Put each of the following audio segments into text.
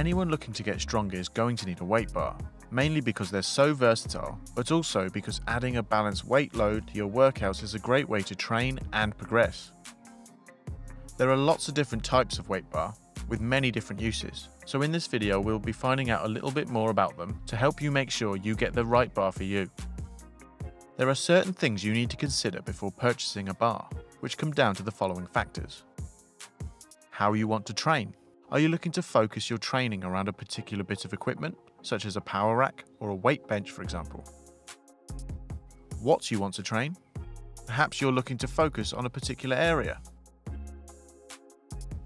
Anyone looking to get stronger is going to need a weight bar, mainly because they're so versatile, but also because adding a balanced weight load to your workouts is a great way to train and progress. There are lots of different types of weight bar, with many different uses, so in this video we'll be finding out a little bit more about them to help you make sure you get the right bar for you. There are certain things you need to consider before purchasing a bar, which come down to the following factors. How you want to train. Are you looking to focus your training around a particular bit of equipment, such as a power rack or a weight bench, for example? What you want to train. Perhaps you're looking to focus on a particular area.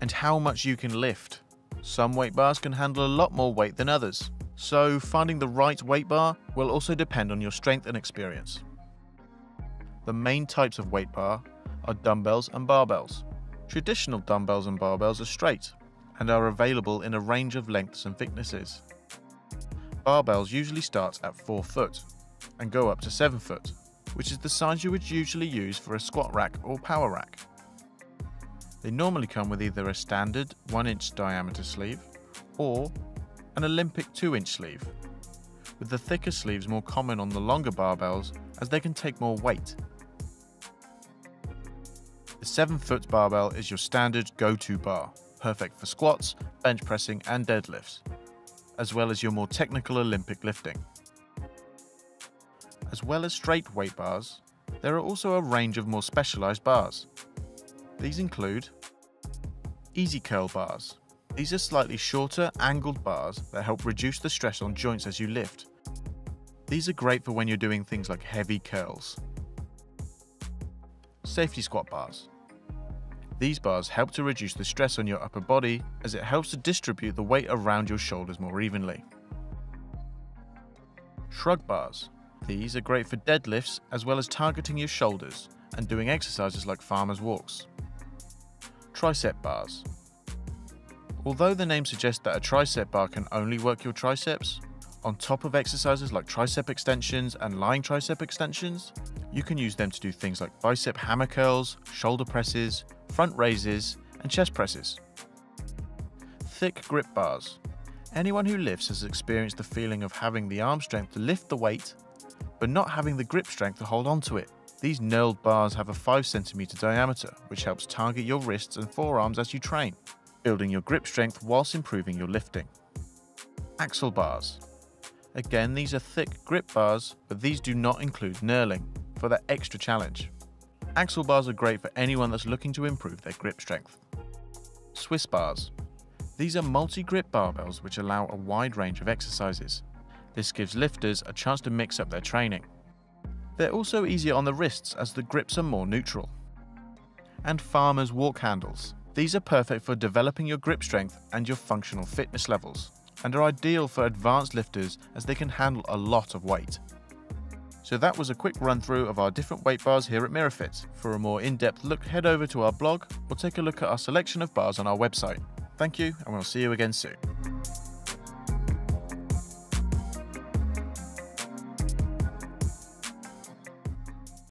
And how much you can lift. Some weight bars can handle a lot more weight than others, so finding the right weight bar will also depend on your strength and experience. The main types of weight bar are dumbbells and barbells. Traditional dumbbells and barbells are straight and are available in a range of lengths and thicknesses. Barbells usually start at 4 foot and go up to 7 foot, which is the size you would usually use for a squat rack or power rack. They normally come with either a standard 1-inch diameter sleeve or an Olympic 2-inch sleeve, with the thicker sleeves more common on the longer barbells as they can take more weight. The 7-foot barbell is your standard go-to bar, perfect for squats, bench pressing and deadlifts, as well as your more technical Olympic lifting. As well as straight weight bars, there are also a range of more specialized bars. These include EZ Curl bars. These are slightly shorter, angled bars that help reduce the stress on joints as you lift. These are great for when you're doing things like heavy curls. Safety squat bars. These bars help to reduce the stress on your upper body as it helps to distribute the weight around your shoulders more evenly. Shrug bars. These are great for deadlifts as well as targeting your shoulders and doing exercises like farmer's walks. Tricep bars. Although the name suggests that a tricep bar can only work your triceps, on top of exercises like tricep extensions and lying tricep extensions, you can use them to do things like bicep hammer curls, shoulder presses, front raises, and chest presses. Thick grip bars. Anyone who lifts has experienced the feeling of having the arm strength to lift the weight, but not having the grip strength to hold onto it. These knurled bars have a 5 cm diameter, which helps target your wrists and forearms as you train, building your grip strength whilst improving your lifting. Axle bars. Again, these are thick grip bars, but these do not include knurling for that extra challenge. Axle bars are great for anyone that's looking to improve their grip strength. Swiss bars. These are multi-grip barbells which allow a wide range of exercises. This gives lifters a chance to mix up their training. They're also easier on the wrists as the grips are more neutral. And farmer's walk handles. These are perfect for developing your grip strength and your functional fitness levels, and are ideal for advanced lifters as they can handle a lot of weight. So that was a quick run through of our different weight bars here at Mirafit. For a more in-depth look, head over to our blog or take a look at our selection of bars on our website. Thank you, and we'll see you again soon.